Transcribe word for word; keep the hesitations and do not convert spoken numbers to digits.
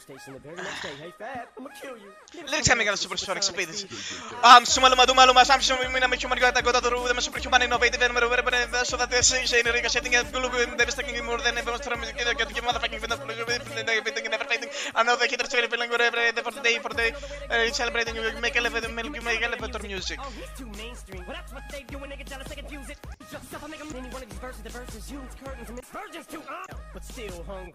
station the very next day. Hey, Fab, I'm gonna kill you. Lyrics have mega super sonic speeds. I'm summa dumalum, I'm sure we make you money got the room, the super human innovative and whatever, so that they're saying they're getting a glue and they're sticking more than everyone's trying to get your motherfucking with everything and everything. I know they get a trailer feeling whatever for the day for day. It's celebrating you make elevator milk, make elevator music. Oh, it's too mainstream. But that's what they do when they get jealous, they get use it. Just stuff, I make them any one of these verses, the verses, huge curtains, and it's virgins too. But still hungry.